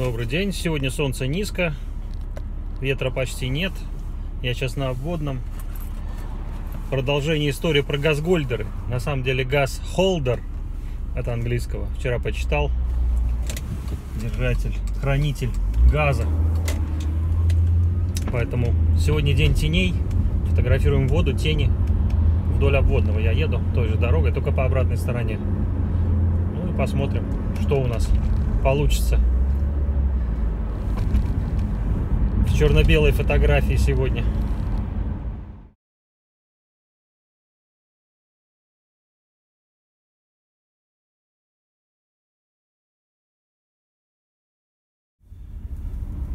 Добрый день. Сегодня солнце низко, ветра почти нет. Я сейчас на обводном. Продолжение истории про газгольдеры. На самом деле газхолдер от английского. Вчера почитал. Держатель, хранитель газа. Поэтому сегодня день теней. Фотографируем воду, тени. Вдоль обводного я еду той же дорогой, только по обратной стороне. Ну и посмотрим, что у нас получится. В черно-белой фотографии сегодня.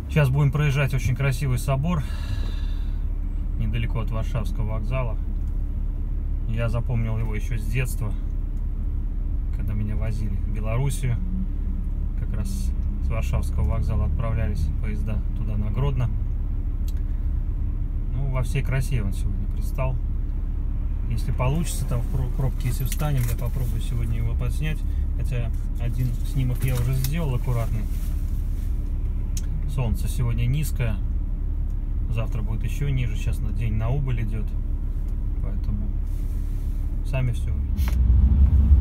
Сейчас будем проезжать очень красивый собор недалеко от Варшавского вокзала. Я запомнил его еще с детства, когда меня возили в Белоруссию. Как раз с Варшавского вокзала отправлялись поезда туда, на Гродно. Ну, во всей красе он сегодня предстал. Если получится, там в пробке, если встанем, я попробую сегодня его подснять. Хотя один снимок я уже сделал аккуратный. Солнце сегодня низкое. Завтра будет еще ниже. Сейчас на день на убыль идет. Поэтому сами все увидите.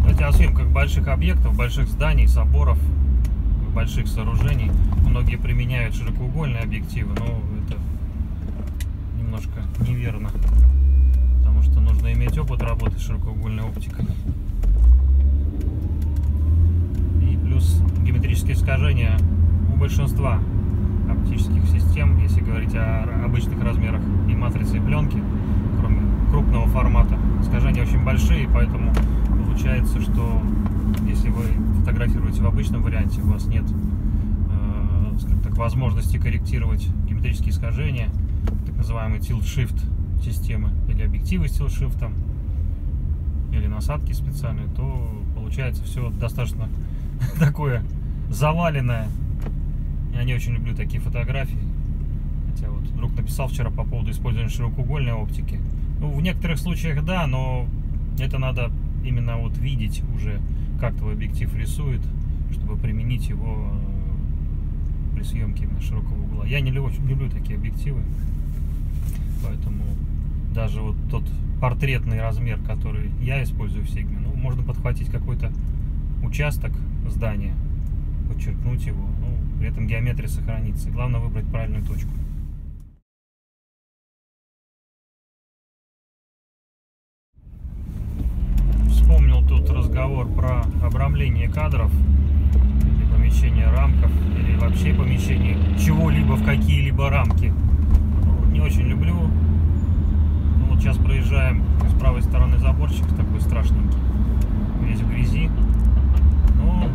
Хотя о съемках больших объектов, больших зданий, соборов, больших сооружений многие применяют широкоугольные объективы, но это немножко неверно, потому что нужно иметь опыт работы с широкоугольной оптикой. И плюс геометрические искажения у большинства оптических систем, если говорить о обычных размерах и матрице, и пленки, кроме крупного формата, искажения очень большие, поэтому получается, что если вы фотографируете в обычном варианте, у вас нет, скажем так, возможности корректировать геометрические искажения, так называемый tilt-shift системы, или объективы с tilt-shift, или насадки специальные, то получается все достаточно такое заваленное. Я не очень люблю такие фотографии. Хотя вот друг написал вчера по поводу использования широкоугольной оптики. Ну, в некоторых случаях да, но это надо именно вот видеть уже, как твой объектив рисует, чтобы применить его при съемке именно широкого угла. Я не очень люблю такие объективы, поэтому даже вот тот портретный размер, который я использую в Sigma, ну, можно подхватить какой-то участок здания, подчеркнуть его, ну, при этом геометрия сохранится. Главное выбрать правильную точку. Тут разговор про обрамление кадров, или помещение рамков, или вообще помещение чего-либо в какие-либо рамки. Ну, не очень люблю. Ну, вот сейчас проезжаем, с правой стороны заборчик такой страшненький, весь в грязи. Но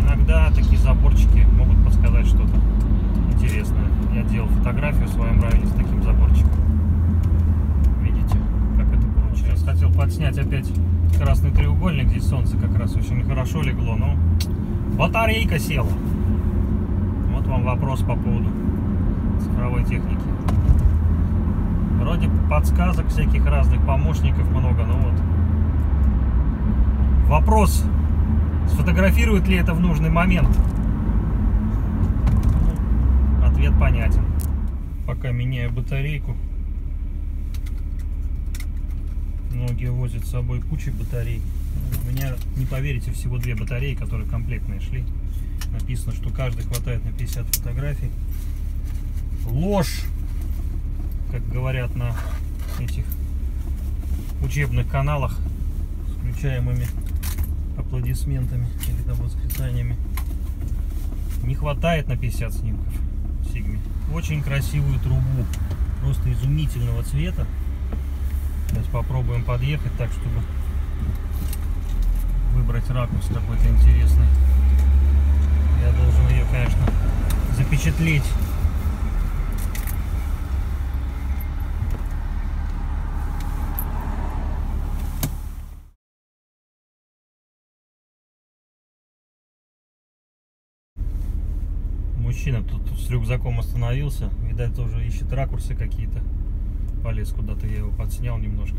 иногда такие заборчики могут подсказать что-то интересное. Я делал фотографию в своем районе с таким заборчиком. Видите, как это получилось. Сейчас хотел подснять опять красный треугольник, здесь солнце как раз очень хорошо легло, но батарейка села. Вот вам вопрос по поводу цифровой техники. Вроде подсказок всяких разных, помощников много, но вот вопрос, сфотографирует ли это в нужный момент. Ну, ответ понятен. Пока меняю батарейку. Многие возят с собой кучу батарей. У меня, не поверите, всего 2 батареи, которые комплектные шли. Написано, что каждый хватает на 50 фотографий. Ложь, как говорят на этих учебных каналах, с включаемыми аплодисментами или там восклицаниями. Не хватает на 50 снимков Sigma. Очень красивую трубу, просто изумительного цвета. Сейчас попробуем подъехать так, чтобы выбрать ракурс какой-то интересный. Я должен ее, конечно, запечатлеть. Мужчина тут с рюкзаком остановился. Видать, тоже ищет ракурсы какие-то. Полез куда-то, я его подснял немножко.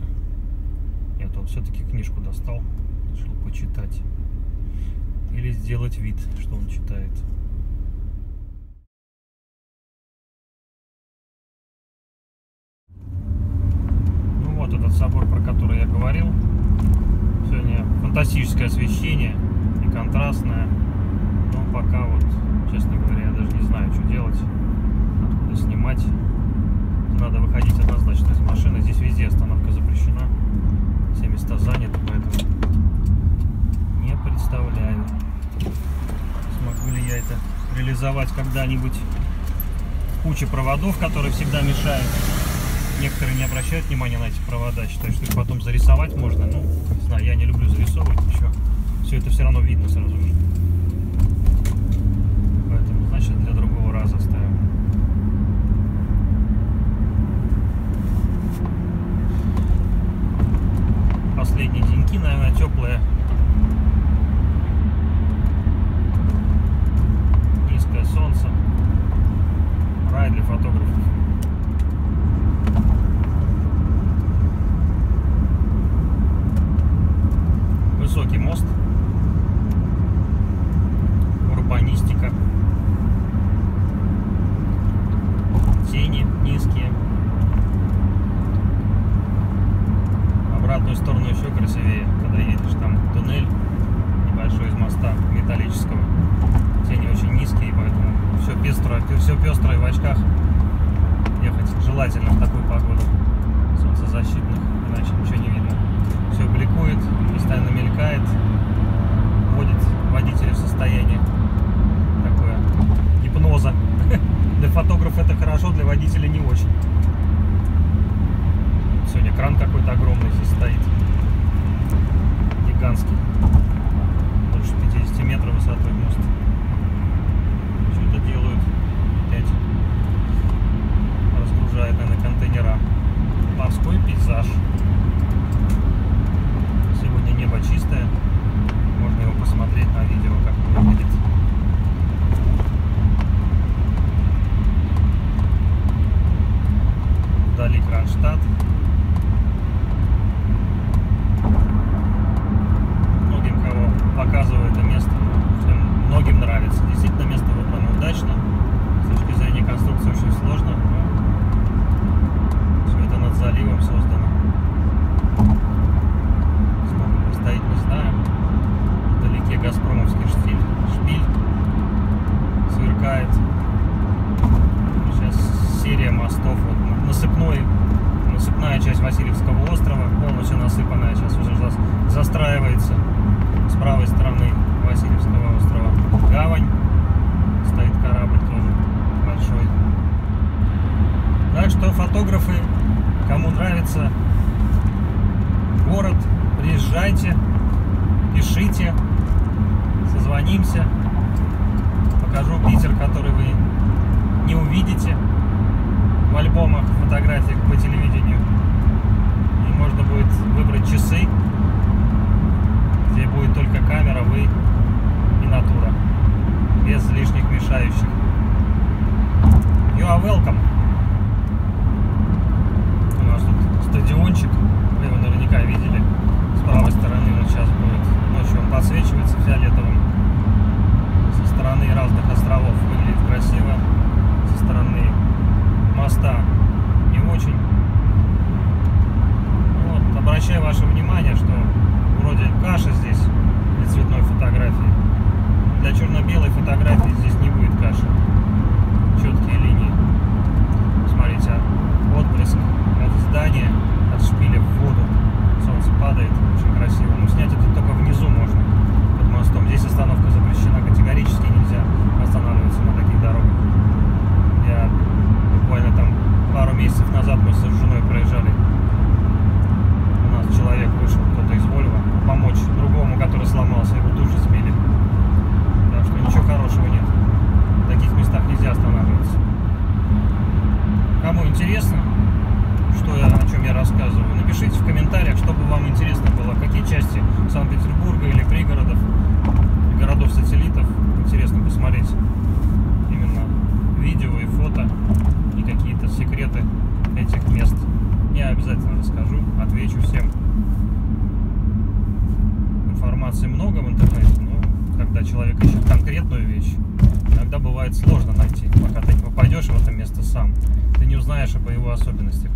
Я там все-таки книжку достал, решил почитать. Или сделать вид, что он читает. фантастическое освещение и контрастное. Но пока вот, честно говоря, я даже не знаю, что делать, откуда снимать. Надо выходить однозначно из машины. Здесь везде остановка запрещена. Все места заняты, поэтому не представляю, смогу ли я это реализовать когда-нибудь. Куча проводов, которые всегда мешают. Некоторые не обращают внимания на эти провода, считают, что их потом зарисовать можно. Ну, не знаю, я не люблю зарисовывать еще. Все это все равно видно сразу же. Поэтому, значит, для другого раза оставим. Последние деньки, наверное, теплые. Низкое солнце. Рай для фотографов. Высокий мост, урбанистика, тени низкие. Обратную сторону еще красивее, когда едешь, там туннель небольшой из моста металлического, тени очень низкие, поэтому все пестро и в очках ехать желательно в такую погоду, солнцезащитных, иначе ничего не видно. Все бликует, постоянно мелькает, вводит водителя в состояние такое гипноза. Для фотографа это хорошо, для водителя не очень. Сегодня кран какой-то огромный здесь стоит, гигантский, больше 50 метров высотой мост. Что-то делают, опять разгружают, наверное, контейнера. Морской пейзаж. Небо чистое, можно его посмотреть на видео, как он выглядит. Вдали Кронштадт. Многим, кого показываю это место, многим нравится. Действительно, место выбрано удачно. С точки зрения конструкции очень сложно, но все это над заливом создано. Стоит, не знаю, вдалеке газпромовский шпиль сверкает. Сейчас серия мостов, вот насыпная часть Васильевского острова, полностью насыпанная, сейчас уже застраивается. С правой стороны Васильевского острова гавань, стоит корабль тоже большой. Так что фотографы, кому нравится город, приезжайте, пишите, созвонимся, покажу Питер, который вы не увидите в альбомах, фотографиях по телевидению. И можно будет выбрать часы, где будет только камера, вы и натура, без лишних мешающих. You are welcome. У нас тут стадиончик, вы его наверняка видели. С правой стороны он сейчас будет, ночью он подсвечивается фиолетовым. Со стороны разных островов выглядит красиво, со стороны моста не очень. Вот, обращаю ваше внимание, что вроде каша здесь для цветной фотографии, для черно-белой фотографии здесь не будет каши. Четкие линии. Смотрите, отблеск от здания, от шпиля в воду. Солнце падает, очень красиво. Но снять это только внизу можно, под мостом. Здесь остановка запрещена, категорически нельзя останавливаться на таких дорогах. Я буквально там пару месяцев назад мы с женой проезжали. У нас человек вышел, кто-то из Вольво, помочь другому, который сломался, его тут же сбили. Так что ничего хорошего нет. В таких местах нельзя останавливаться. Кому интересно, о чем я рассказываю, напишите в комментариях, чтобы вам интересно было, какие части Санкт-Петербурга или пригородов, городов-сателлитов интересно посмотреть именно видео и фото, и какие-то секреты этих мест. Я обязательно расскажу, отвечу всем. Информации много в интернете, но когда человек ищет конкретную вещь, иногда бывает сложно найти, пока ты не попадешь в это место сам, ты не узнаешь об его особенностях.